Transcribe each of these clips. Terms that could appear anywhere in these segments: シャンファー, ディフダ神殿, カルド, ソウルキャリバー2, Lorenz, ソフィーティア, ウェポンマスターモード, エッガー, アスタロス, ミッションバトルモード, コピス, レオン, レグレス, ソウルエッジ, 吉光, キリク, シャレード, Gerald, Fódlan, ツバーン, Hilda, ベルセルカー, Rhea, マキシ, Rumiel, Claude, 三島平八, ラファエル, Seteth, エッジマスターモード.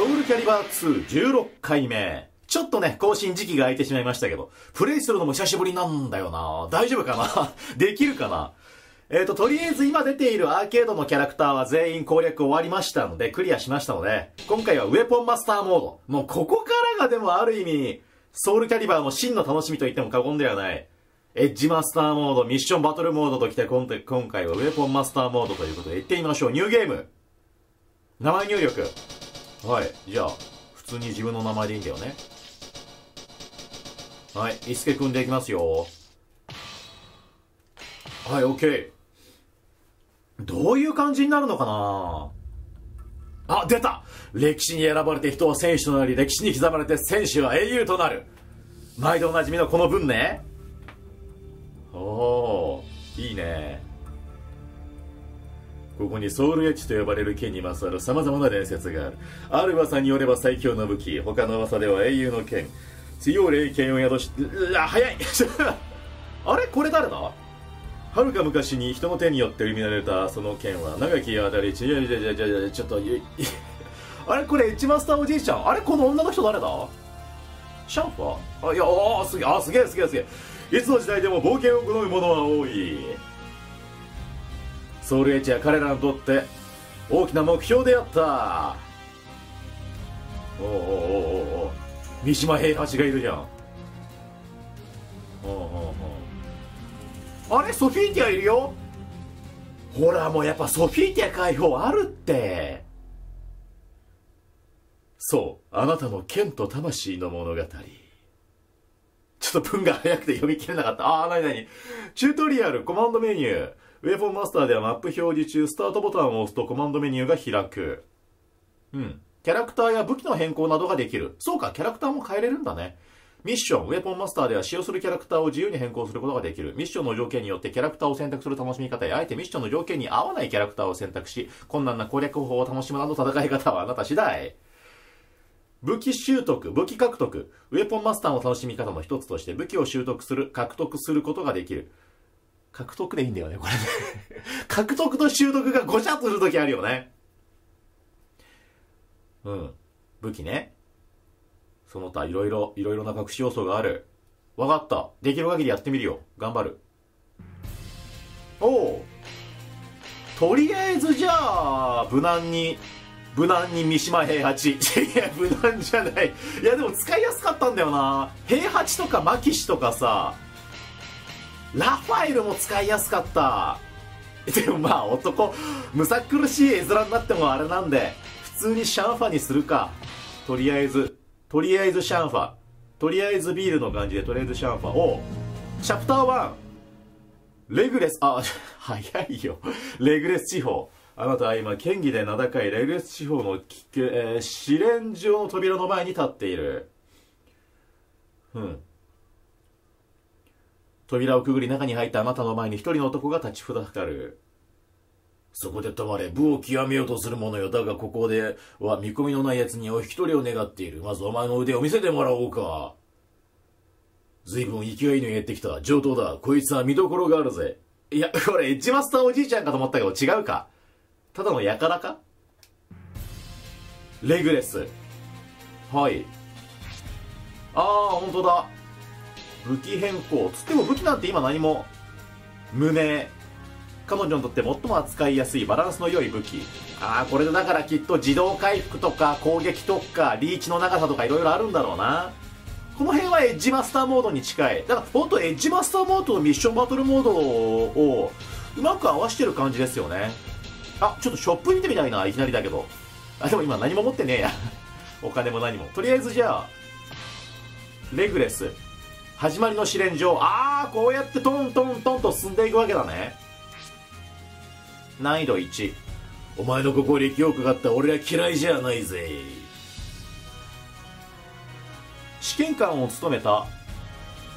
ソウルキャリバー2 16回目。ちょっとね、更新時期が空いてしまいましたけど、プレイするのも久しぶりなんだよな。大丈夫かなできるかな。とりあえず今出ているアーケードのキャラクターは全員攻略終わりましたので、クリアしましたので、今回はウェポンマスターモード。もうここからがでもある意味、ソウルキャリバーの真の楽しみと言っても過言ではない。エッジマスターモード、ミッションバトルモードときて、今回はウェポンマスターモードということで、行ってみましょう。ニューゲーム。名前入力。はい。じゃあ、普通に自分の名前でいいんだよね。はい。伊助くんでいきますよ。はい、OK。どういう感じになるのかな。あ、出た。歴史に選ばれて人は選手となり、歴史に刻まれて選手は英雄となる。毎度おなじみのこの文ね。おー、いいね。ここにソウルエッジと呼ばれる剣にまつわる様々な伝説がある。ある噂によれば最強の武器、他の噂では英雄の剣、強い霊剣を宿し、早いあれこれ誰だ。はるか昔に人の手によって生み出されたその剣は長きにわたり、ちょっとあれこれエッジマスターおじいちゃん、あれこの女の人誰だ。シャンファー。あ、いや、あ、すげえ、あ、すげえ、すげえ、すげえ。いつの時代でも冒険を好む者は多い。ソウルエッジは彼らにとって大きな目標であった。おおおおお、三島平八がいるじゃん。おおおお、あれソフィーティアいるよ。ほらもうやっぱソフィーティア解放あるって。そう、あなたの剣と魂の物語。ちょっと文が早くて読み切れなかった。ああ、なになに。チュートリアル、コマンドメニュー。ウェポンマスターではマップ表示中、スタートボタンを押すとコマンドメニューが開く。うん。キャラクターや武器の変更などができる。そうか、キャラクターも変えれるんだね。ミッション、ウェポンマスターでは使用するキャラクターを自由に変更することができる。ミッションの条件によってキャラクターを選択する楽しみ方や、あえてミッションの条件に合わないキャラクターを選択し、困難な攻略法を楽しむなど戦い方はあなた次第。武器習得、武器獲得。ウェポンマスターの楽しみ方の一つとして、武器を習得する、獲得することができる。獲得でいいんだよね、これね。獲得と習得がごちゃっとするときあるよね。うん。武器ね。その他、いろいろな隠し要素がある。わかった。できる限りやってみるよ。頑張る。おう。とりあえずじゃあ、無難に三島平八。いや、無難じゃない。いや、でも使いやすかったんだよな。平八とかマキシとかさ、ラファエルも使いやすかった。でもまあ男、むさ苦しい絵面になってもあれなんで、普通にシャンファにするか。とりあえずシャンファ、とりあえずビールの感じで、とりあえずシャンファを。チャプター1、レグレス。あ、早いよ。レグレス地方。あなたは今県議で名高いレグレス地方の、試練場の扉の前に立っている。うん。扉をくぐり中に入ったあなたの前に一人の男が立ちふだかる。そこで止まれ、武を極めようとする者よ。だがここでは見込みのない奴にお引き取りを願っている。まずお前の腕を見せてもらおうか。随分勢いにやってきた。上等だ。こいつは見どころがあるぜ。いや、これエッジマスターおじいちゃんかと思ったけど違うか。ただのやからか。レグレス。はい。ああ、ほんとだ。武器変更つっても武器なんて今何も無名。彼女にとって最も扱いやすいバランスの良い武器。ああ、これでだからきっと自動回復とか攻撃とかリーチの長さとかいろいろあるんだろうな。この辺はエッジマスターモードに近い。だからほんとエッジマスターモードとミッションバトルモードをうまく合わせてる感じですよね。あ、ちょっとショップ見てみたいな、いきなりだけど。あ、でも今何も持ってねえやお金も何も。とりあえずじゃあレグレス、始まりの試練場。ああ、こうやってトントントンと進んでいくわけだね。難易度1。お前のここ力をかかった俺は嫌いじゃないぜ。試験官を務めた、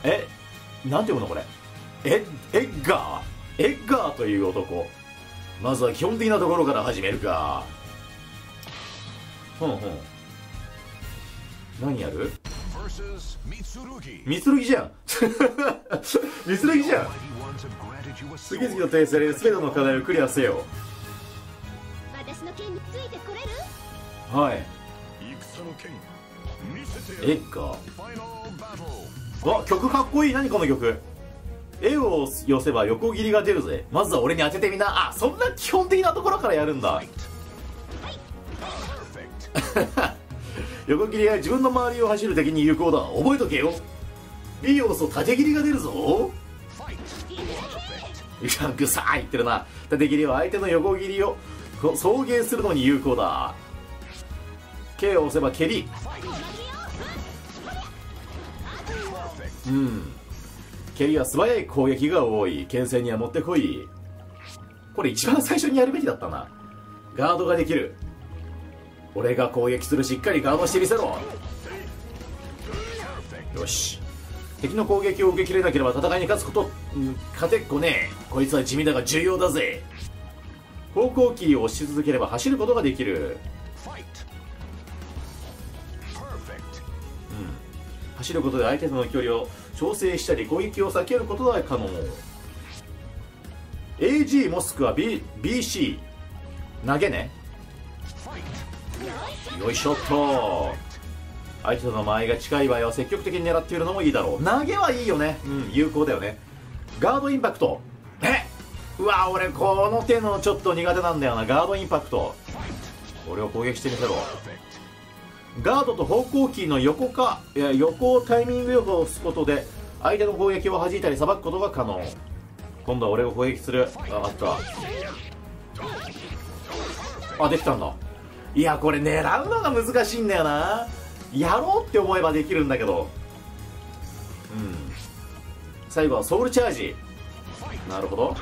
なんて読むのこれ。エッガーという男。まずは基本的なところから始めるか。何やる。ミツルギじゃんミツルギじゃん。次々と訂正で全ての課題をクリアせよ。はい。エッガー。わ、曲かっこいい。何この曲。絵を寄せば横切りが出るぜ。まずは俺に当ててみな。あ、そんな基本的なところからやるんだ。横切りは自分の周りを走る敵に有効だ。覚えとけよ。B を押すと縦切りが出るぞ。グサー言ってるな。縦切りは相手の横切りを送迎するのに有効だ。 K を押せば蹴り。蹴りは素早い攻撃が多い。牽制にはもってこい。これ一番最初にやるべきだったな。ガードができる。俺が攻撃する。しっかりガードしてみせろ。よし。敵の攻撃を受けきれなければ戦いに勝つこと、勝てっこねえ。こいつは地味だが重要だぜ。方向キーを押し続ければ走ることができる。走ることで相手との距離を調整したり攻撃を避けることが可能。 AG もしくは、BC 投げね。よいしょっと。相手との間合いが近い場合は積極的に狙っているのもいいだろう。投げはいいよね。有効だよね。ガードインパクト。うわ、俺この手のちょっと苦手なんだよな。ガードインパクト。俺を攻撃してみせろ。ガードと方向キーの横か、いや横をタイミングよく押すことで相手の攻撃を弾いたりさばくことが可能。今度は俺が攻撃する。あった。あ、できたんだ。いや、これ狙うのが難しいんだよな。やろうって思えばできるんだけど。最後はソウルチャージ。なるほど。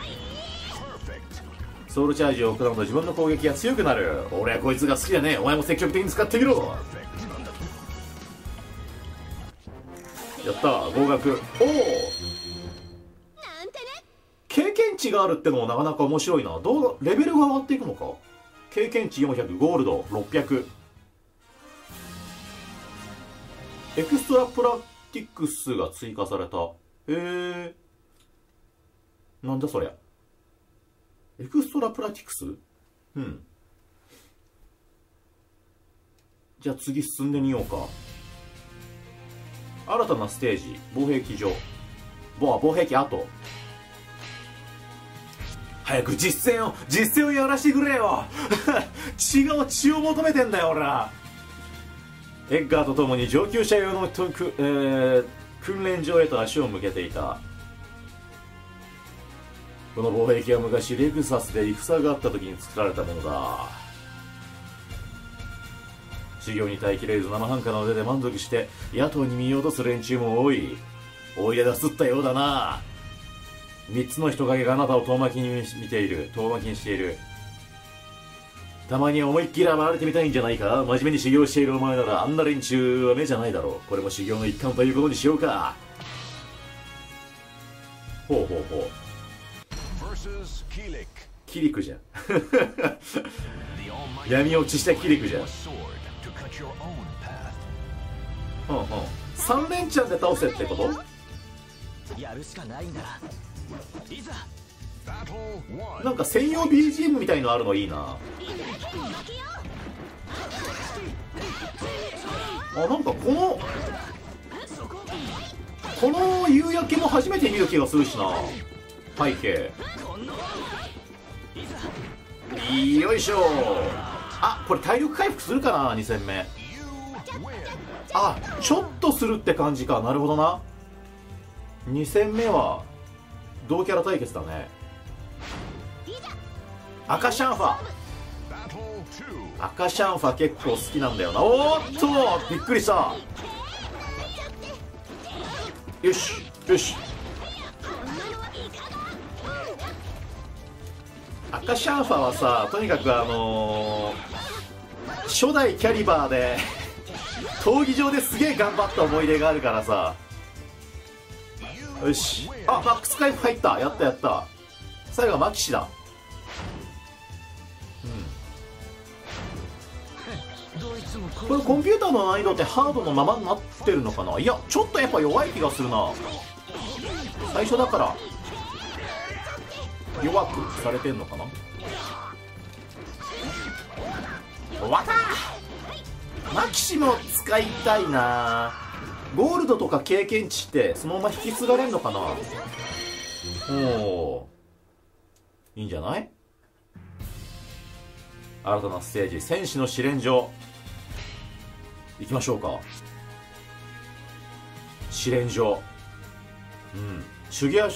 ソウルチャージを行うと自分の攻撃が強くなる。俺はこいつが好きだね。お前も積極的に使ってみろ。やった合格。おお、経験値があるってのもなかなか面白いな。どうレベルが上がっていくのか。経験値400、ゴールド600、エクストラプラティクスが追加された。へえ、なんだそりゃ。エクストラプラティクス。じゃあ次進んでみようか。新たなステージ、防壁場。防壁跡。早く実践をやらしてくれよ。血を求めてんだよ俺ら。エッガーと共に上級者用の訓練場へと足を向けていた。この防壁は昔レクサスで戦があった時に作られたものだ。修行に耐えきれず生半可な腕で満足して野党に見ようとする連中も多い。おいでだすったようだな。3つの人影があなたを遠巻きにしている。たまに思いっきり暴れてみたいんじゃないか。真面目に修行しているお前ならあんな連中は目じゃないだろう。これも修行の一環ということにしようか。ほうほうほう。キリクじゃん。闇落ちしたキリクじゃん。3連チャンで倒せってこと。なんか専用 BGM みたいのあるのいいなあ。なんかこの夕焼けも初めて見る気がするしな。背景、よいしょ。あ、これ体力回復するかな。2戦目。あ、ちょっとするって感じか。なるほどな。2戦目は同キャラ対決だね。赤シャンファ。赤シャンファ結構好きなんだよな。おっと、びっくりした。よしよし。赤シャンファはさ、とにかく初代キャリバーで闘技場ですげえ頑張った思い出があるからさ。よし。あ、マックス回復入った。やったやった。最後はマキシだ。これコンピューターの難易度ってハードのままになってるのかな。いや、ちょっとやっぱ弱い気がするな。最初だから弱くされてんのかな。終わった。マキシムを使いたいな。ゴールドとか経験値ってそのまま引き継がれるのかな。おー、いいんじゃない。新たなステージ、戦士の試練場行きましょうか。試練場、うん、修行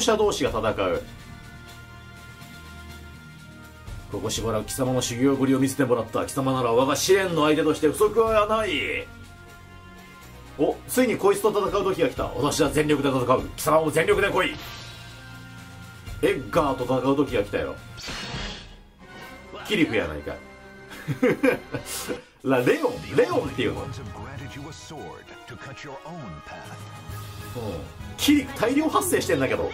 者同士が戦う。ここしばらく貴様の修行ぶりを見せてもらった。貴様なら我が試練の相手として不足はない。お、ついにこいつと戦う時が来た。私は全力で戦う。貴様も全力で来い。エッガーと戦う時が来たよ。キリフやないかい。レオンっていうの。キリフ大量発生してんだけど。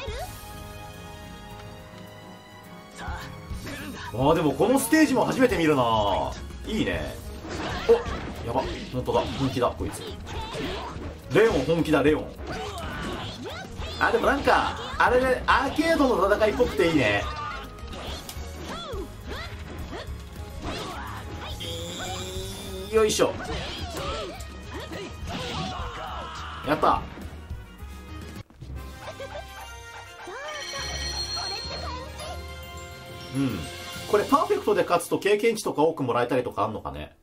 あ、でもこのステージも初めて見るな。いいね。お、やば、本当だ、本気だこいつ。レオン本気だ、レオン。あ、でもなんかあれね、アーケードの戦いっぽくていいね。よいしょ、やった。うん、これパーフェクトで勝つと経験値とか多くもらえたりとかあんのかね。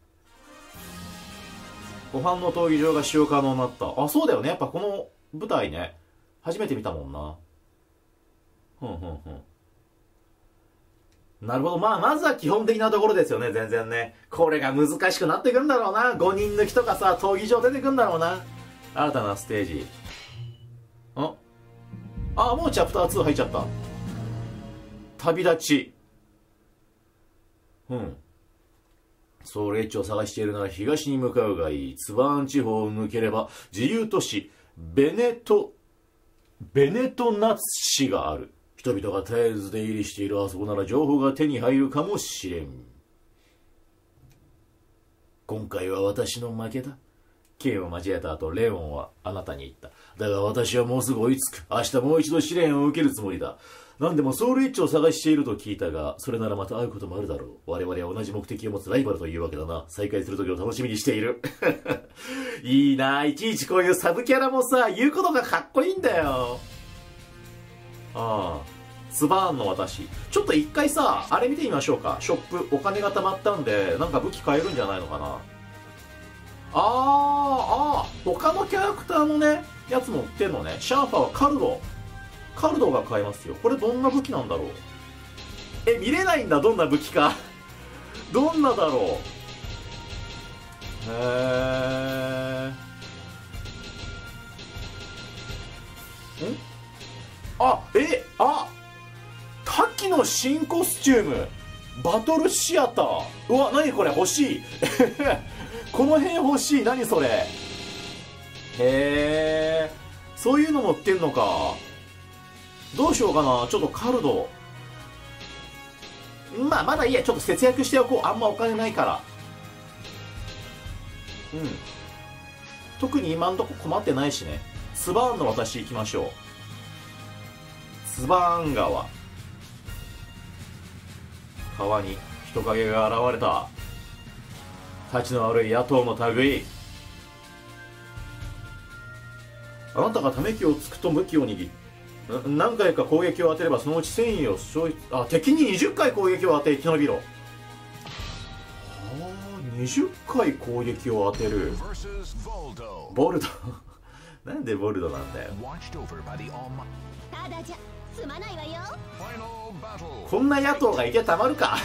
ご飯の闘技場が使用可能になった。あ、そうだよね、やっぱこの舞台ね、初めて見たもんな。ふんふんふん、なるほど。まあ、まずは基本的なところですよね、全然ね。これが難しくなってくるんだろうな。5人抜きとかさ、闘技場出てくるんだろうな。新たなステージ。ああ、もうチャプター2入っちゃった。旅立ち。うん。ソウルエッジを探しているなら東に向かうがいい。ツバーン地方を抜ければ、自由都市、ベネトナツ市がある。人々が絶えず出入りしているあそこなら情報が手に入るかもしれん。今回は私の負けだ。剣を交えた後、レオンはあなたに言った。だが私はもうすぐ追いつく。明日もう一度試練を受けるつもりだ。何でもソウルエッジを探していると聞いたが、それならまた会うこともあるだろう。我々は同じ目的を持つライバルというわけだな。再会する時を楽しみにしている。いいなぁ。いちいちこういうサブキャラもさ、言うことがかっこいいんだよ。ああ、ツバーンの私。ちょっと一回さ、あれ見てみましょうか。ショップ、お金が貯まったんで、なんか武器買えるんじゃないのかな。他のキャラクターのね、やつも売ってんのね。シャーファーはカルド。カルドが買えますよ。これどんな武器なんだろう。え、見れないんだ、どんな武器か。どんなだろう。へえ。ん？あ、火器の新コスチューム、バトルシアター。うわ、何これ、欲しい。この辺欲しい、何それ。へえ、そういうのも売ってんのか。どうしようかな、ちょっとカルド。まあ、まだいいや、ちょっと節約しておこう。あんまお金ないから。うん。特に今んとこ困ってないしね。スバーンの私行きましょう。ツバーン川。川に人影が現れた。たちの悪い野党の類。あなたがため息をつくと向きを握り、何回か攻撃を当てればそのうち繊維を消失。あ、敵に20回攻撃を当て生き延びろ。はあ、20回攻撃を当てる。ボルド。なんでボルドなんだよ。ただじゃ済まないわよ。こんな野党がいてたまるか。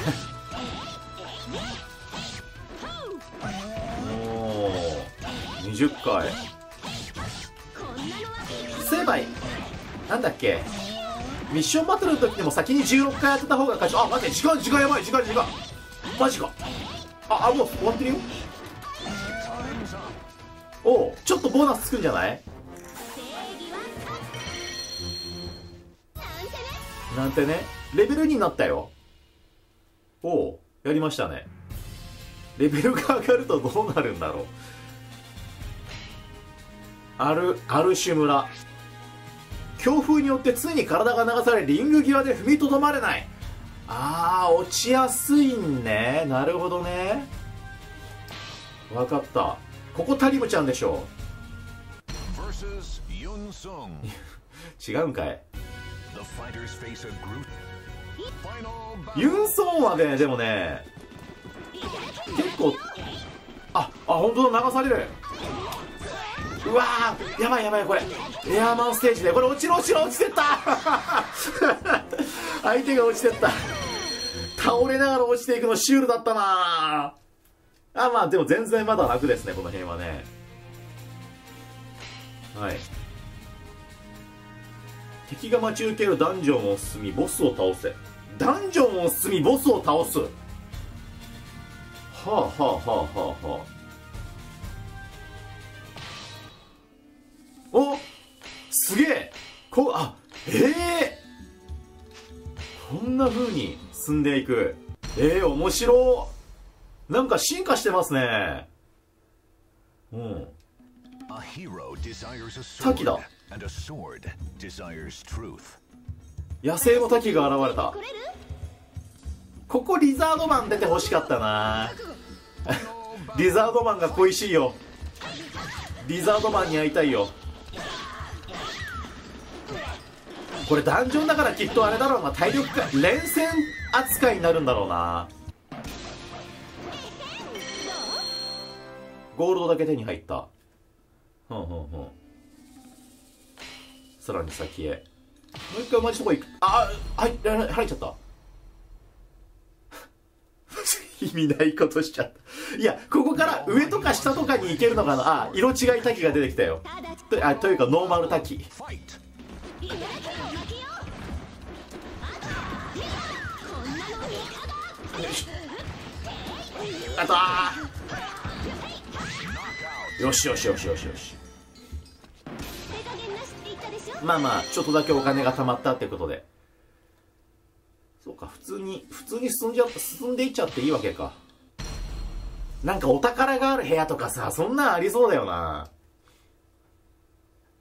おお、20回。そういえばなんだっけ、ミッションバトルの時でも先に16回やってた方が勝ち。あ、待って、時間やばい、時間マジか。あ、もう終わってるよ。おお、ちょっとボーナスつくんじゃない。なんてね、レベル2になったよ。おお、やりましたね。レベルが上がるとどうなるんだろう。アルシュ村。強風によって常に体が流され、リング際で踏みとどまれない。あー、落ちやすいんね。なるほどね。分かった。ここタリムちゃんでしょ。違うんかい。ユンソンはね、でもね結構、本当だ、流される。うわー、やばいやばい、これエアーマンステージでこれ落ちてった相手が落ちてった。倒れながら落ちていくのシュールだったなあ。まあでも全然まだ楽ですね、この辺はね。はい、敵が待ち受けるダンジョンを進みボスを倒せ。ダンジョンを進みボスを倒す。はあはあはあはあはあ。お、すげえ。こんな風に進んでいく。面白い。なんか進化してますね。うん。滝だ。野生の滝が現れた。ここリザードマン出てほしかったな。リザードマンが恋しいよ。リザードマンに会いたいよ。これダンジョンだからきっとあれだろうな、体力が連戦扱いになるんだろうな。ゴールドだけ手に入った。さらに先へ。もう一回同じとこ行く。入っちゃった。意味ないことしちゃった。いや、ここから上とか下とかに行けるのかな。色違い滝が出てきたよ。というかノーマル滝。あと、よし。まあちょっとだけお金が貯まったってことで。そうか、普通に進んでいっちゃっていいわけか。なんかお宝がある部屋とかさ、そんなんありそうだよな。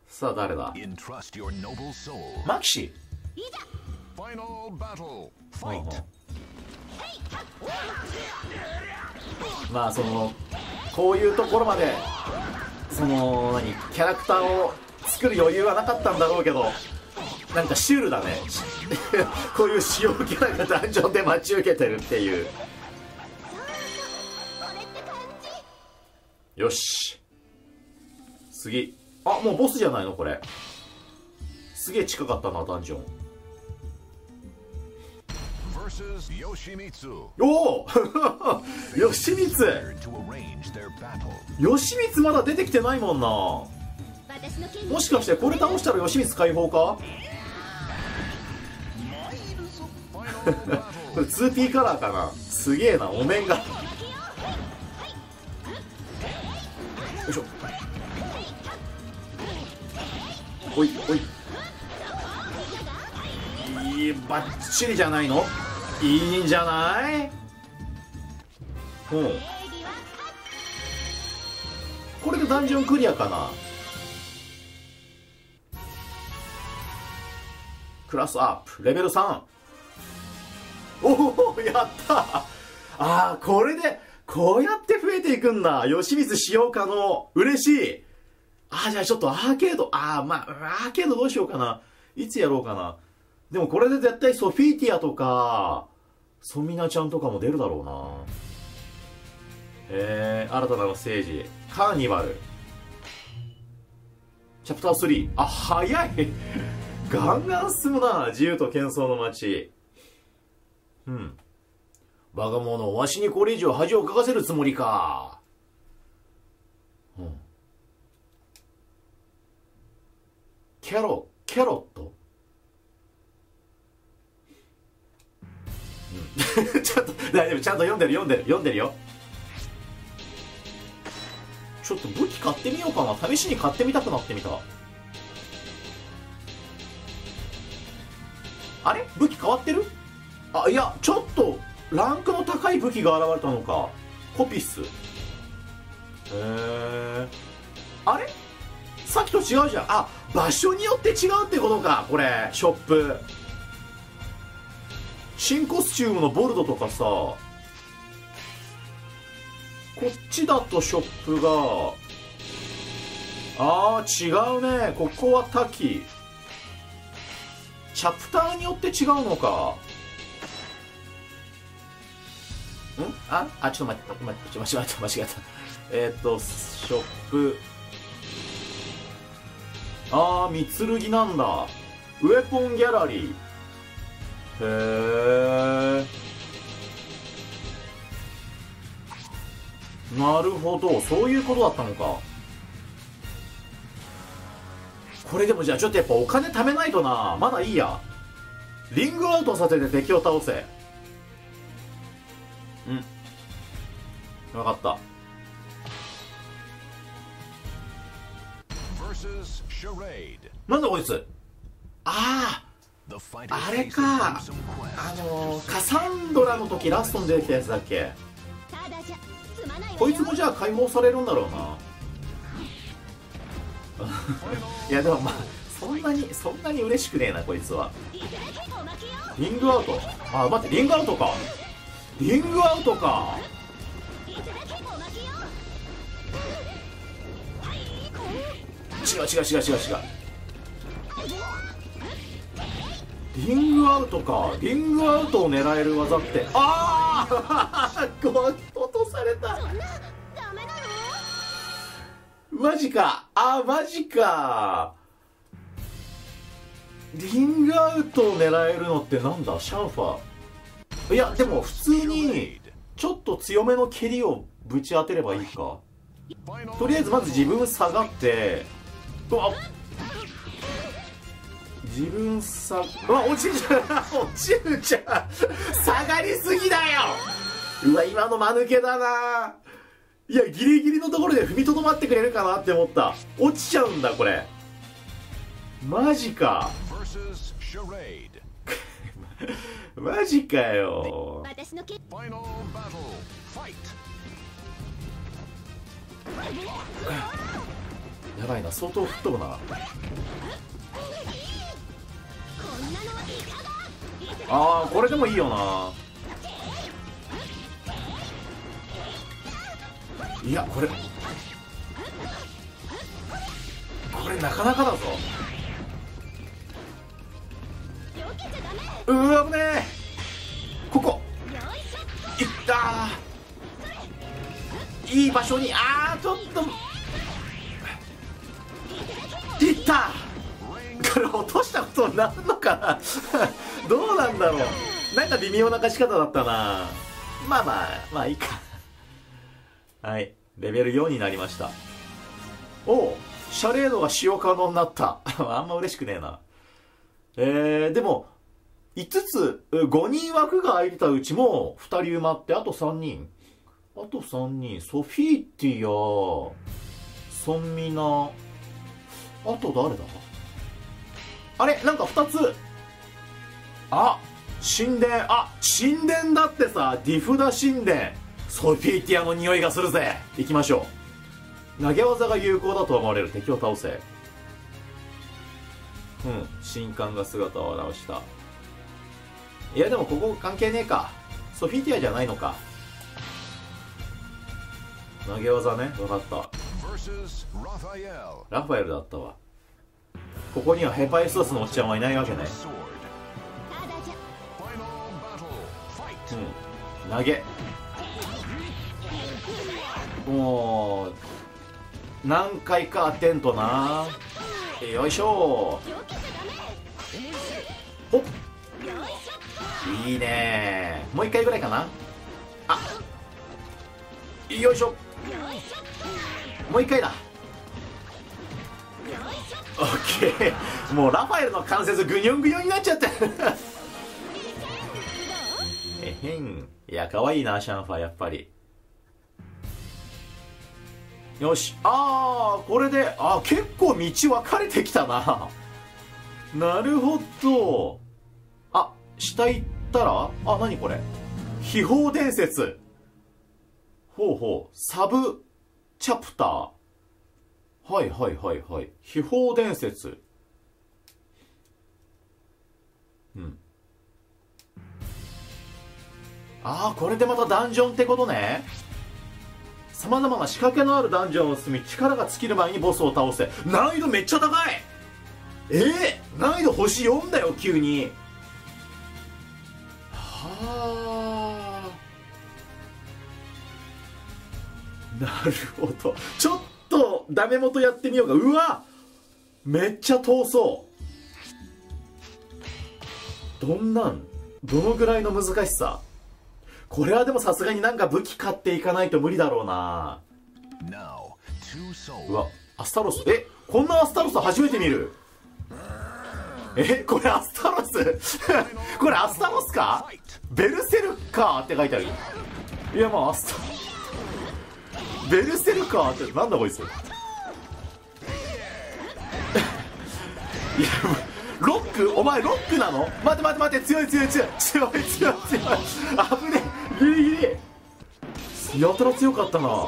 さあ誰だ。マキシ。まあこういうところまでキャラクターを作る余裕はなかったんだろうけど、なんかシュールだね。こういう主要キャラがダンジョンで待ち受けてるっていう。よし、次。もうボスじゃないのこれ。すげえ近かったな、ダンジョン。おお吉光まだ出てきてないもんな。もしかしてこれ倒したら吉光解放か。これ 2P カラーかな。すげえな、お面が。よいしょ、おいおい、バッチリじゃないの。いいんじゃない。これでダンジョンクリアかな。クラスアップ、レベル3。おお、やった。これでこうやって増えていくんだ。吉光使用可能、嬉しい。じゃあちょっとアーケード、アーケードどうしようかな。いつやろうかな。でもこれで絶対ソフィーティアとかソミナちゃんとかも出るだろうな。新たなのステージ、カーニバルチャプター3。早い。ガンガン進むな。自由と喧騒の街。バカ者、わしにこれ以上恥をかかせるつもりか。キャロット、ちょっと大丈夫、ちゃんと読んでるよ。ちょっと武器買ってみようかな。試しに買ってみたくなってみた。あれ、武器変わってる？いや、ちょっとランクの高い武器が現れたのか。コピス。あれ、さっきと違うじゃん。場所によって違うってことか。これショップ、新コスチュームのボルドとかさ、ここっちだとショップが、あー違うね。ここは多岐、チャプターによって違うのか。んあ、ちょっと待って間違えた。ショップ、ああ三剣なんだ。ウェポンギャラリー、へえ、なるほど、そういうことだったのか。これでもじゃあちょっとやっぱお金貯めないとな。まだいいや、リングアウトさせて敵を倒せ。うん、わかった。なんだこいつ。ああ、あれか、カサンドラの時ラストに出てきたやつだっけ。こいつもじゃあ解放されるんだろうな。いやでもまあそんなに嬉しくねえなこいつは。リングアウト、あ待って、リングアウトか。違う、リングアウトか。リングアウトを狙える技って、ああ落とされた。マジか、マジか。リングアウトを狙えるのってなんだ。シャンファー、いやでも普通にちょっと強めの蹴りをぶち当てればいいか。とりあえずまず自分下がって、うわっ、自分さ、うわ落ちるじゃん落ちるじゃん下がりすぎだよ。うわ今の間抜けだな。いやギリギリのところで踏みとどまってくれるかなって思った。落ちちゃうんだこれ、マジかマジかよ。やばいな、相当吹っ飛ぶな。あーこれでもいいよな。いやこれなかなかだぞ。うわ危ねえ、ここいった、いい場所に、あーちょっといった。これ落としたことになるのかなどうなんだろう、なんか微妙な勝ち方だったな。まあいいかはいレベル4になりました。おう、シャレードが塩可能になったあんま嬉しくねえな。でも5つ、5人枠が空いてたうちも2人埋まって、あと3人、ソフィーティア、ソンミナ、あと誰だ？あれなんか2つ、あ神殿、神殿だってさ、ディフダ神殿、ソフィーティアの匂いがするぜ。行きましょう。投げ技が有効だと思われる敵を倒せ。うん、神官が姿を現した。いやでもここ関係ねえか、ソフィーティアじゃないのか。投げ技ね、分かった。ラファエルだったわ。ここにはヘパイストスのおっちゃんはいないわけね。うん、投げ、もう何回か当てんとな。よいしょー、ほっ、いいねー。もう1回ぐらいかな。あよいしょ、もう1回だ。オッケー、もうラファエルの関節グニョングニョンになっちゃってえへん。いや可愛いなシャンファー、やっぱり。よし、ああこれで、結構道分かれてきたななるほど。下行ったら、何これ、秘宝伝説、ほうほう、サブチャプター、はい、秘宝伝説、うん、これでまたダンジョンってことね。さまざまな仕掛けのあるダンジョンを進み、力が尽きる前にボスを倒せ。難易度めっちゃ高い。難易度星4だよ急に。はあ、なるほど。ちょっとダメ元やってみようか。うわめっちゃ遠そう。どんなん、どのぐらいの難しさ。これはでもさすがになんか武器買っていかないと無理だろうな。うわアスタロス、こんなアスタロス初めて見る。これアスタロスこれアスタロスか、ベルセルカーって書いてある。いやまあアスタベルセルカーってなんだこいついやロック、お前ロックなの。待って待って待って、強い危ねえ、ギリギリ。やたら強かったな。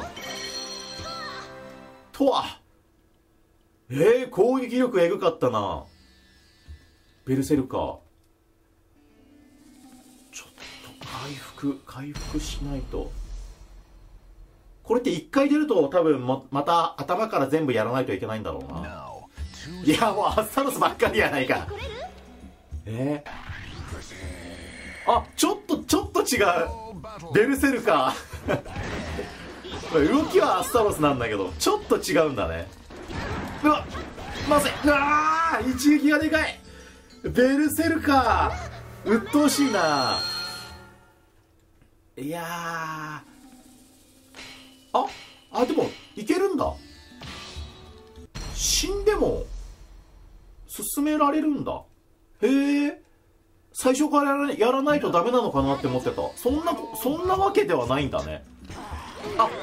とは攻撃力エグかったなベルセルカー。ちょっと回復しないと。これって1回出ると多分また頭から全部やらないといけないんだろうな。いやもうアスタロスばっかりやないか。あ、ちょっと違うベルセルカー動きはアスタロスなんだけどちょっと違うんだね。うわまずい、うわ一撃がでかい。ベルセルカーうっとうしいな。いやー、あでもいけるんだ。死んでも進められるんだ。最初からやらないとダメなのかなって思ってた。そんなわけではないんだね。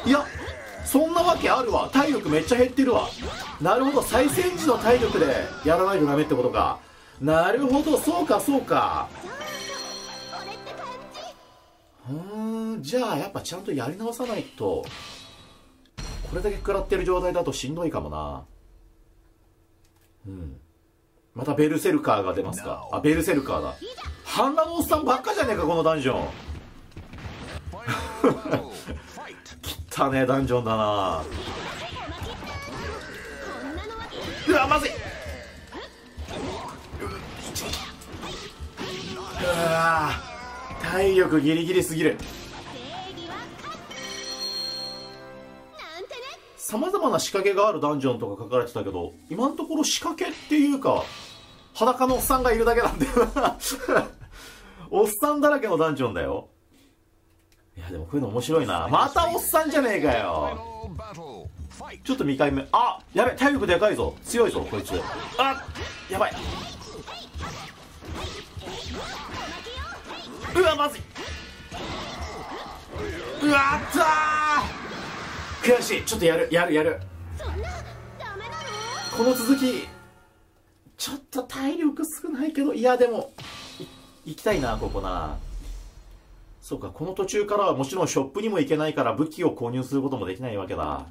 いやそんなわけあるわ。体力めっちゃ減ってるわ。なるほど、最先時の体力でやらないとダメってことか。なるほど、そうか。じゃあやっぱちゃんとやり直さないと。これだけ食らってる状態だとしんどいかもな。またベルセルカーが出ますか。ベルセルカーだ。反乱のおっさんばっかじゃねえかこのダンジョン汚ねえダンジョンだな。うわまずい。体力ギリギリすぎる。さまざまな仕掛けがあるダンジョンとか書かれてたけど、今のところ仕掛けっていうか裸のおっさんがいるだけなんだよなおっさんだらけのダンジョンだよ。いやでもこういうの面白いな。またおっさんじゃねえかよ。ちょっと2回目。やべ、体力でかいぞ、強いぞこいつ。やばい。うわまずい。うわあったー、悔しい。ちょっとやる。この続きちょっと体力少ないけど、いやでも行きたいなここな。そうか、この途中からはもちろんショップにも行けないから武器を購入することもできないわけだ。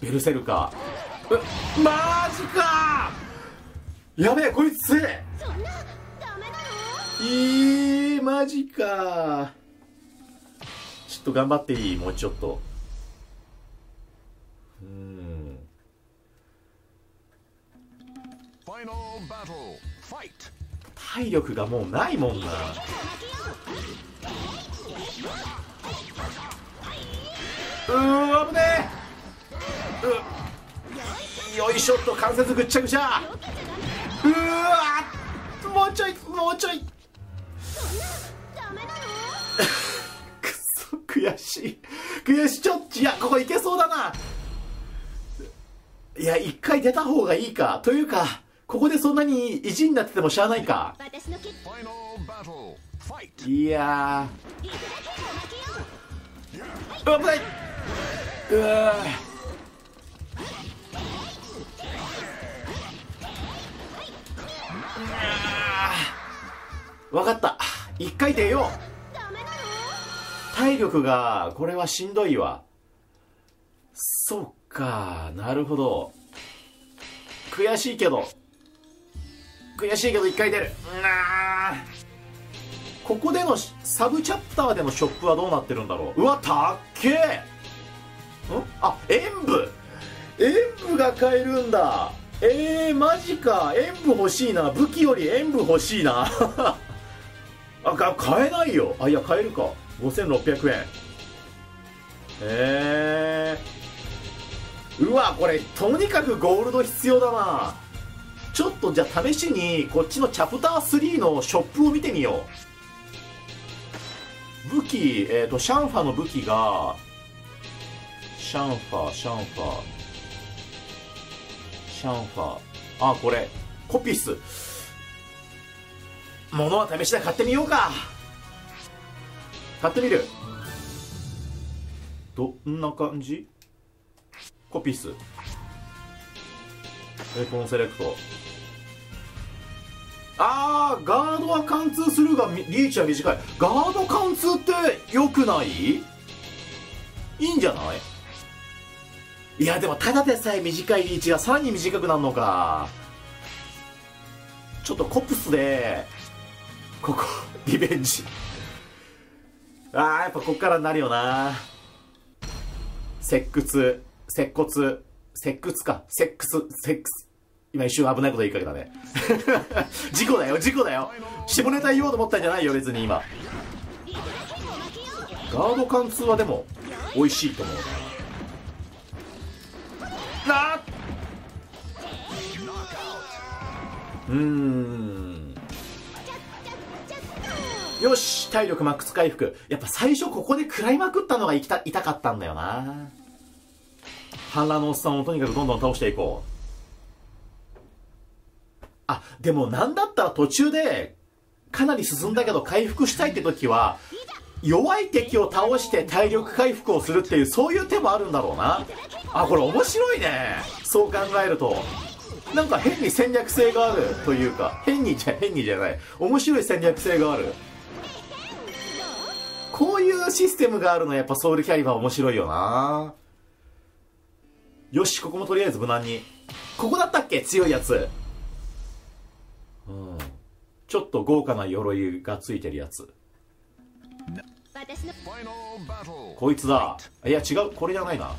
ベルセルカー、マジかー、やべえこいつ。マジかー。ちょっと頑張っていい、もうちょっと。体力がもうないもんな。危ねえ。よいしょっと、関節ぐっちゃぐちゃ。もうちょい悔しい。いやここいけそうだな。いや一回出た方がいいかというか、ここでそんなに意地になっててもしゃあないか。いや危ない。分かった、一回出よう。体力がこれはしんどいわ。そうか、なるほど。悔しいけど一回出る。ここでのサブチャプターでのショップはどうなってるんだろう。うわ、たっけー。あ、演舞、演舞が買えるんだ。マジか。演舞欲しいな。武器より演舞欲しいな。あ、買えないよ。あ、いや、買えるか。5600円。うわ、これとにかくゴールド必要だな。ちょっとじゃあ試しにこっちのチャプター3のショップを見てみよう。武器、シャンファの武器がシャンファ、あ、これコピス。物は試しで買ってみようか。買ってみる。どんな感じ？コピス。エコンセレクト。あー、ガードは貫通するがリーチは短い。ガード貫通ってよくない？いいんじゃない？いや、でもただでさえ短いリーチがさらに短くなるのか。ちょっとコプスで、ここ、リベンジ。あー、やっぱこっからになるよな。石窟。接骨、接骨か、セックス、セックス。今一瞬危ないこと言いかけたね。事故だよ、事故だよ。下ネタ言おうと思ったんじゃないよ、別に今。ガード貫通はでも、美味しいと思うな。よし、体力マックス回復。やっぱ最初ここで食らいまくったのが痛かったんだよな。反乱のおっさんをとにかくどんどん倒していこう。あ、でもなんだったら途中でかなり進んだけど回復したいって時は弱い敵を倒して体力回復をするっていう、そういう手もあるんだろうな。あ、これ面白いね。そう考えるとなんか変に戦略性があるというか、変にじゃない、面白い戦略性がある。こういうシステムがあるのはやっぱソウルキャリバー面白いよな。よし、ここもとりあえず無難に。ここだったっけ強いやつ。ちょっと豪華な鎧がついてるやつ。こいつだ。いや違う、これじゃないな。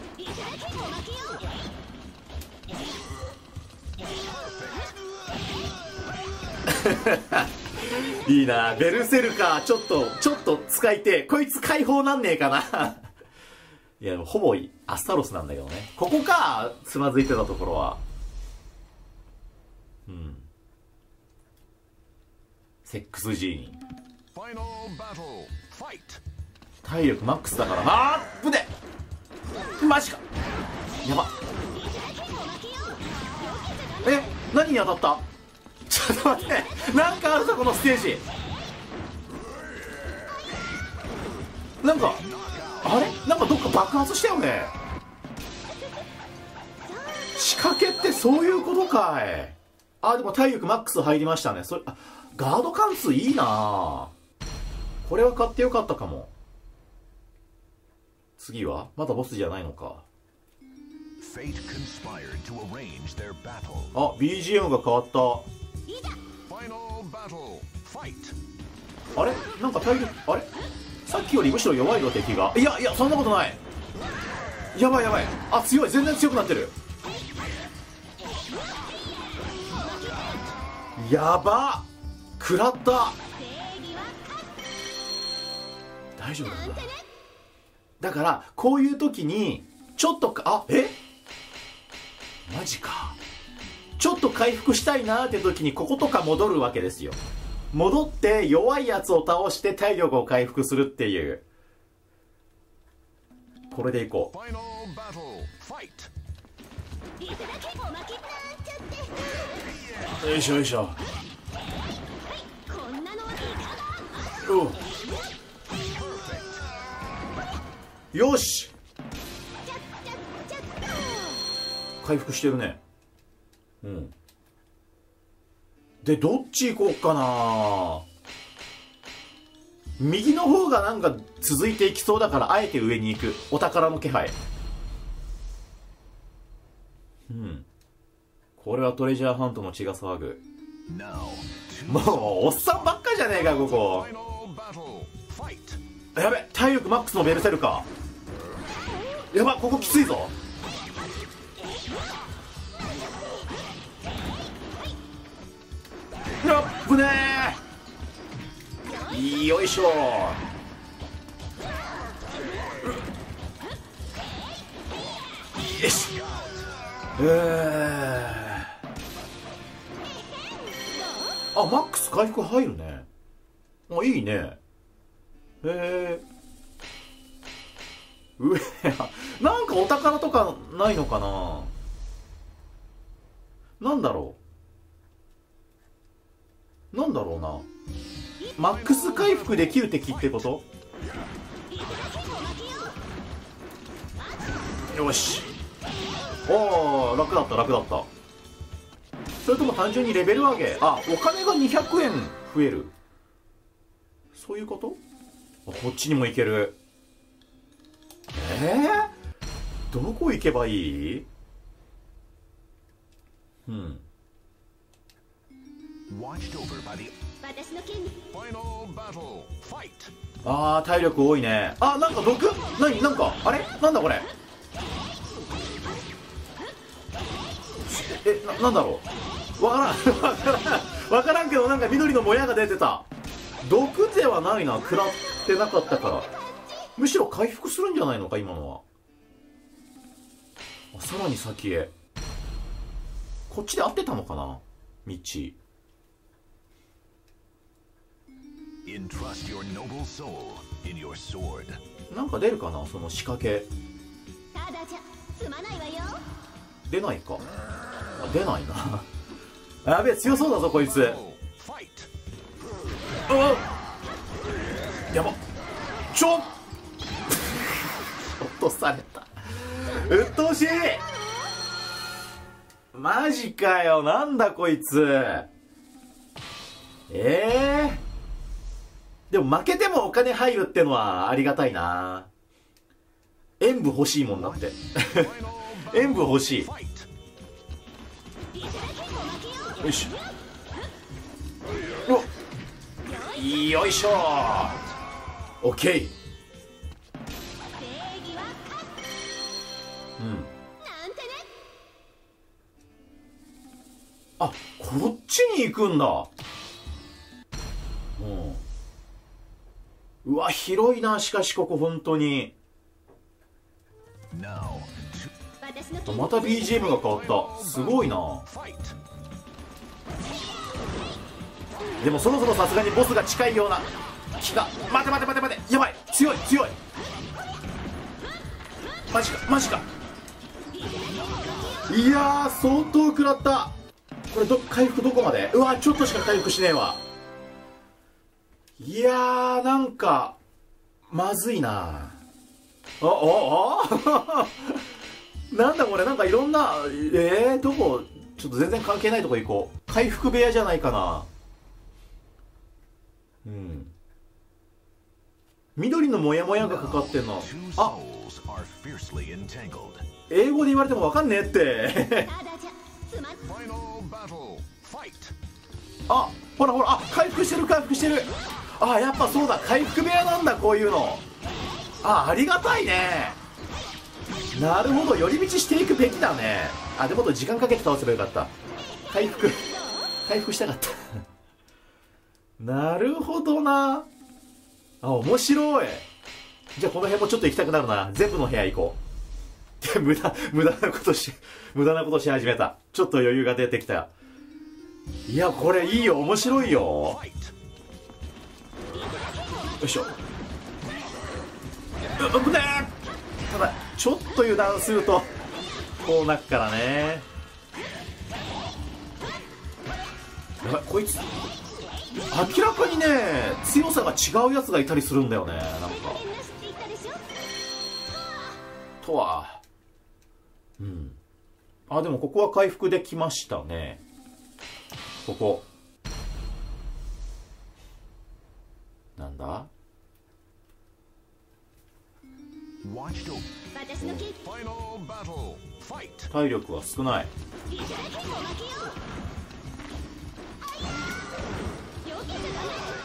いいな、ベルセルカー。ちょっと使いて。こいつ解放なんねえかな。いや、ほぼアスタロスなんだけどね。ここか、つまずいてたところは。セックスジーン。体力マックスだからな。あっ、ぶね。マジか。やば。え、何に当たった？ちょっと待って。なんかあるぞ、このステージ。なんか。あれ？なんかどっか爆発したよね。仕掛けってそういうことかい。あ、でも体力マックス入りましたね。それ、あ、ガード貫通いいな。これは買ってよかったかも。次はまだボスじゃないのか。あ、BGM が変わった。あれ？なんか体力、あれ？さっきよりむしろ弱いよ、敵が。いやそんなことない。やばい。あ、強い。全然強くなってる。やばっ、食らった。大丈夫なんだ。だからこういう時にちょっとか、あ、え、マジか。ちょっと回復したいなーって時にこことか戻るわけですよ。戻って弱いやつを倒して体力を回復するっていう、これでいこう。よいしょよいしょ。よし、回復してるね。で、どっち行こうかな。右の方がなんか続いていきそうだから、あえて上に行く。お宝の気配。これはトレジャーハントの血が騒ぐ。もうおっさんばっかじゃねえか、ここ。やべ、体力マックスのベルセルカー。やば、ここきついぞ。ラップねー。よいしょー。よし、あ、マックス回復入るね。あ、いいね。なんかお宝とかないのかな。なんだろうな。マックス回復できる敵ってこと。よし、おお、楽だった。それとも単純にレベル上げ。あ、お金が200円増える、そういうこと。こっちにも行ける。どこ行けばいい。うん、あー、体力多いね。あ、なんか毒、なんかあれ、なんだこれ。なんだろう、わからんけど、なんか緑のもやが出てた。毒ではないな、食らってなかったから。むしろ回復するんじゃないのか、今のは。あ、さらに先へ。こっちで合ってたのかな、道。なんか出るかな、その仕掛け。ただじゃ済まないわよ。出ないか。あ、出ないな。やべえ、強そうだぞこいつ。やば、落とされた。うっとうしい。マジかよ、なんだこいつ。でも負けてもお金入るってのはありがたいな。演武欲しいもんだって。演武欲しい。よし、よいしょー。 OK。 うん。あ、こっちに行くんだ。うわ、広いな、しかしここ本当に。また BGM が変わった。すごいな。でもそろそろさすがにボスが近いような気が。待て、やばい、強い。マジか。いやー、相当食らった。これ回復どこまで。うわ、ちょっとしか回復しねえわ。いやー、なんかまずいな。あなんだこれ、なんかいろんな、どこ、ちょっと全然関係ないとこ行こう。回復部屋じゃないかな。うん。緑のモヤモヤがかかってんの。あ、英語で言われてもわかんねえって。あ、ほら、あ、回復してる。あ、やっぱそうだ、回復部屋なんだ、こういうの。あ、ありがたいね。なるほど、寄り道していくべきだね。あ、でも時間かけて倒せばよかった。回復したかった。なるほどな。あ、面白い。じゃあこの辺もちょっと行きたくなるな。全部の部屋行こう。無駄なことし始めた。ちょっと余裕が出てきた。いや、これいいよ、面白いよ。よいしょ。危ねえ。ただちょっと油断するとこうなっからね。やばい、こいつ明らかにね、強さが違うやつがいたりするんだよね。なんかとは、うん。あ、でもここは回復できましたね。ここなんだ。体力は少ない。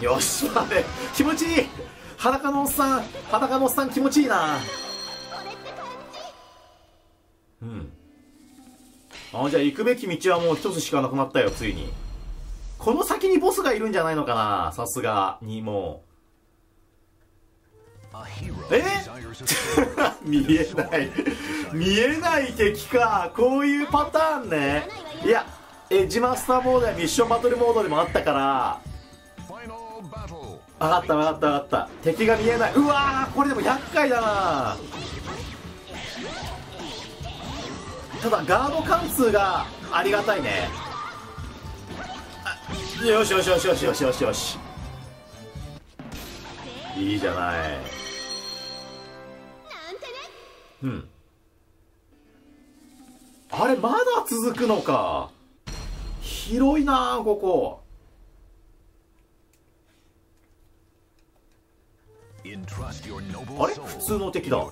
よし、待て、気持ちいい。裸のおっさん気持ちいいな。うん、あ、じゃあ行くべき道はもう一つしかなくなったよ。ついにこの先にボスがいるんじゃないのかな。さすがにもう見えない。見えない敵か。こういうパターンね。いや、エッジマスターモードやミッションバトルモードでもあったから。分かった分かった分かった。敵が見えない。うわー、これでも厄介だな。ただガード貫通がありがたいね。よしよしよしよしよしよしよし、いいじゃない。うん、あれまだ続くのか。広いなあ、ここ。あれ、普通の敵だ。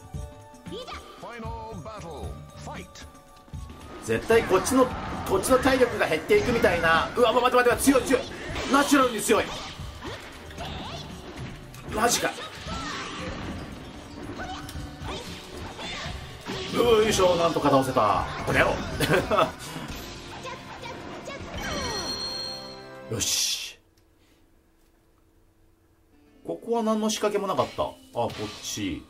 絶対こっちの土地の体力が減っていくみたいな。うわ、待て待て待て、強い強い、ナチュラルに強い。マジか。よいしょ、なんとか倒せた。これよ。よし、ここは何の仕掛けもなかった。あ、こっち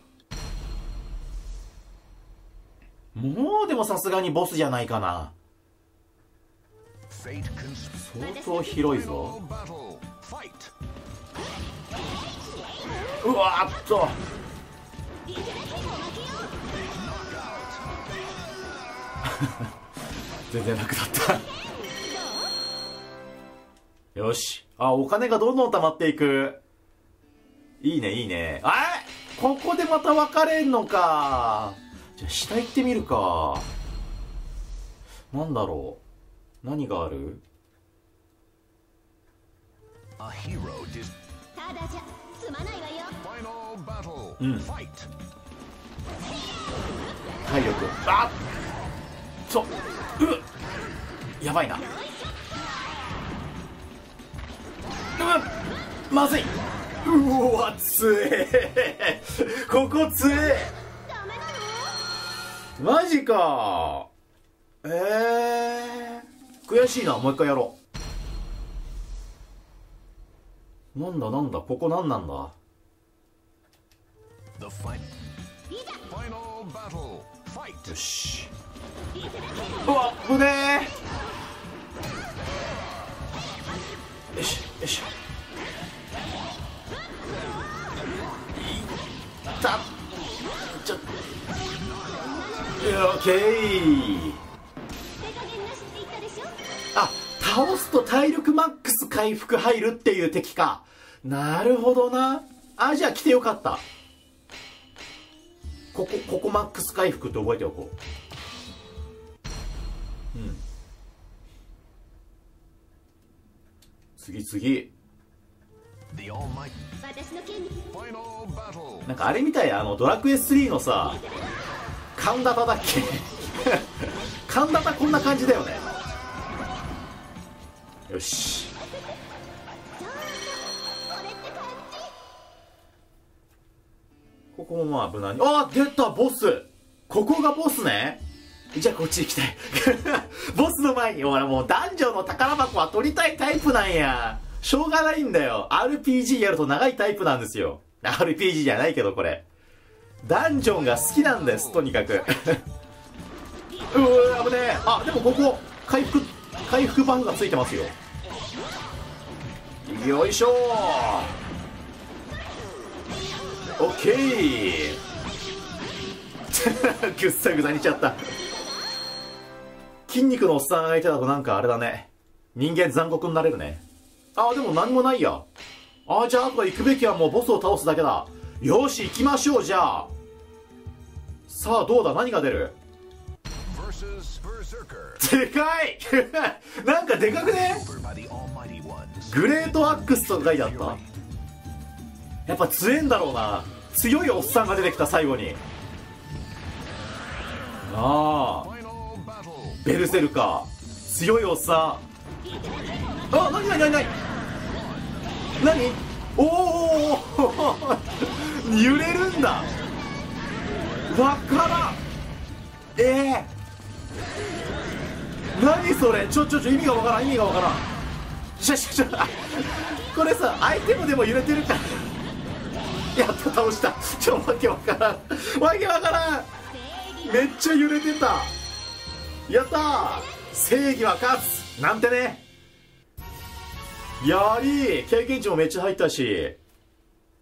もうでもさすがにボスじゃないかな。相当広いぞ。うわっと、全然楽だった。よし、あ、お金がどんどん溜まっていく。いいねいいね。あれ、ここでまた分かれんのか。じゃあ下行ってみるか。なんだろう、何がある。ただじゃ済まないわよ。うん。体力。あっ。そう。う。やばいな。うん。まずい。うわ、つえ。ここつえ。マジか。悔しいな。もう一回やろう。なんだなんだ、ここなんなんだ。よし。うわ、危ねえ。よしよし。いった。ちょっと。オッケー。あ、倒すと体力マックス回復入るっていう敵か。なるほどな。あ、じゃあ来てよかった。ここマックス回復って覚えておこう。うん、次なんかあれみたい。ドラクエ3のさ、神田田だっけ。神田田こんな感じだよね。よし、ここもまあ無難に。あ、出たボス。ここがボスね。じゃあこっち行きたい。ボスの前に。俺もうダンジョンの宝箱は取りたいタイプなんや。しょうがないんだよ。 RPG やると長いタイプなんですよ。 RPG じゃないけど、これダンジョンが好きなんです、とにかく。うわ、危ねえ。あ、でもここ回復バフがついてますよ。よいしょー。オッケー。ぐっさぐさにしちゃった。筋肉のおっさん相手だとなんかあれだね、人間残酷になれるね。あ、でも何もないや。あ、じゃああと行くべきはもうボスを倒すだけだ。よし、行きましょう。じゃあさあ、どうだ、何が出る。でかい。なんかでかくね。グレートアックスと書いてあった。やっぱ強えんだろうな。強いおっさんが出てきた、最後に。ああ、ベルセルカー。強いおっさん。あ、なになになになに。何、おお揺れるんだ、わからん、何それ、ちょ意味がわからん、これさ、アイテムでも揺れてるからやっと倒した。わけわからん、めっちゃ揺れてた。やったー、正義は勝つなんてね。やりー、経験値もめっちゃ入ったし、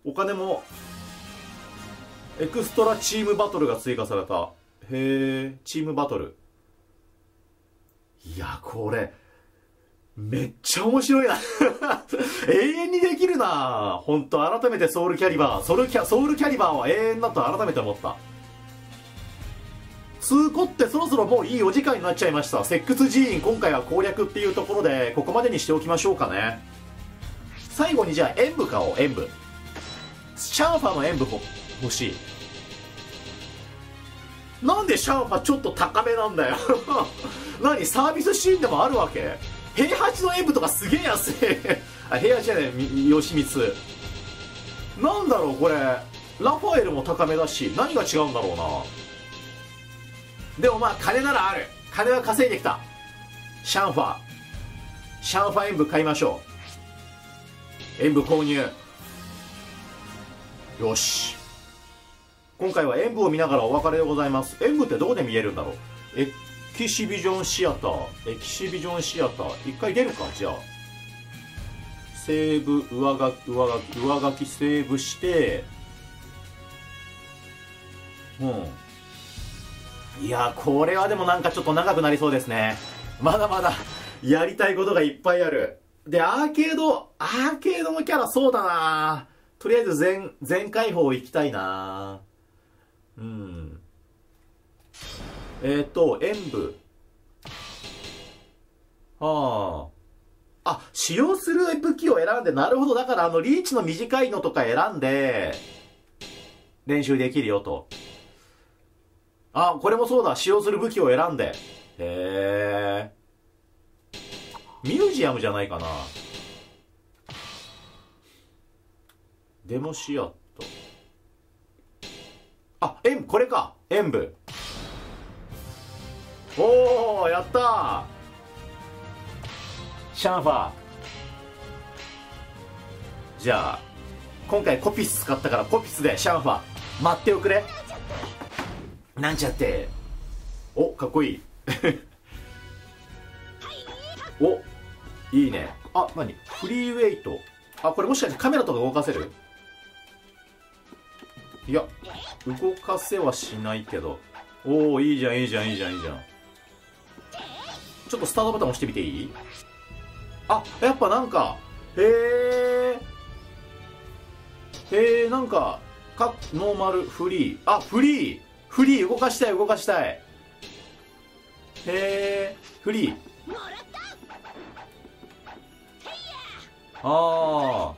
お金もエクストラチームバトルが追加された。へえ、チームバトル、いやこれめっちゃ面白いな永遠にできるな、ほんと。改めてソウルキャリバー、ソウルキャリバーは永遠だと改めて思った。通行ってそろそろもういいお時間になっちゃいました。石窟寺院、今回は攻略っていうところでここまでにしておきましょうかね。最後にじゃあ演武買おう。演武、シャーファーの演武欲しい。なんでシャーファーちょっと高めなんだよ何、サービスシーンでもあるわけ。平八の演武とかすげえ安いあ、平八じゃねえ、義満。なんだろうこれ、ラファエルも高めだし、何が違うんだろうな。でもまあ金ならある、金は稼いできた。シャンファー、シャンファー演武買いましょう。演武購入、よし。今回は演武を見ながらお別れでございます。演武ってどこで見えるんだろう。エキシビジョンシアター、エキシビジョンシアター、一回出るか。じゃあセーブ、上書きセーブして、いやこれはでもなんかちょっと長くなりそうですね。まだまだやりたいことがいっぱいある。で、アーケードのキャラ、そうだな、とりあえず全開放行きたいな。演武。使用する武器を選んで、なるほど、だからリーチの短いのとか選んで、練習できるよと。あ、これもそうだ、使用する武器を選んで。へー。ミュージアムじゃないかな。デモシアット。あ、これか、演武。おお、やったー、シャンファー。じゃあ今回コピス使ったから、コピスでシャンファー待っておくれ、なんちゃって。お、かっこいいお、いいね。あ、何フリーウェイト、あ、これもしかしてカメラとか動かせる。いや動かせはしないけど、おお、いいじゃんいいじゃんいいじゃんいいじゃん。ちょっとスタートボタン押してみていい？あ、やっぱなんか、なんか、ノーマル、フリー。あ、フリー動かしたい、フリー。あー。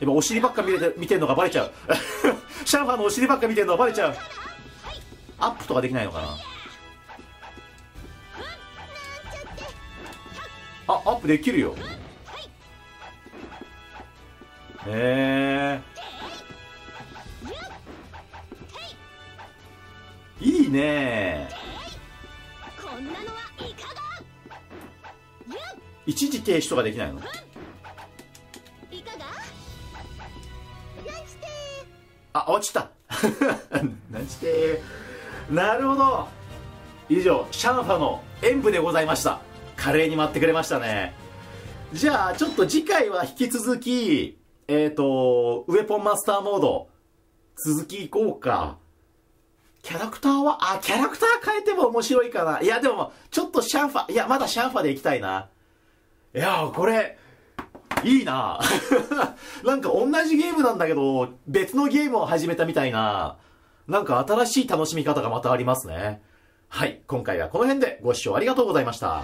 やっぱお尻ばっか見てんのがバレちゃうシャンファーのお尻ばっか見てんのがバレちゃう。アップとかできないのかな。あ、アップできるよ。へえ、いいね。一時停止とかできないの。あ、落ちた何して。なるほど。以上、シャンファの演舞でございました。華麗に待ってくれましたね。じゃあちょっと次回は引き続きウェポンマスターモード続きいこうか。キャラクターは、あ、キャラクター変えても面白いかな。いやでもちょっとシャンファ、いやまだシャンファでいきたいな。いやこれいいななんか同じゲームなんだけど別のゲームを始めたみたいな、なんか新しい楽しみ方がまたありますね。はい、今回はこの辺でご視聴ありがとうございました。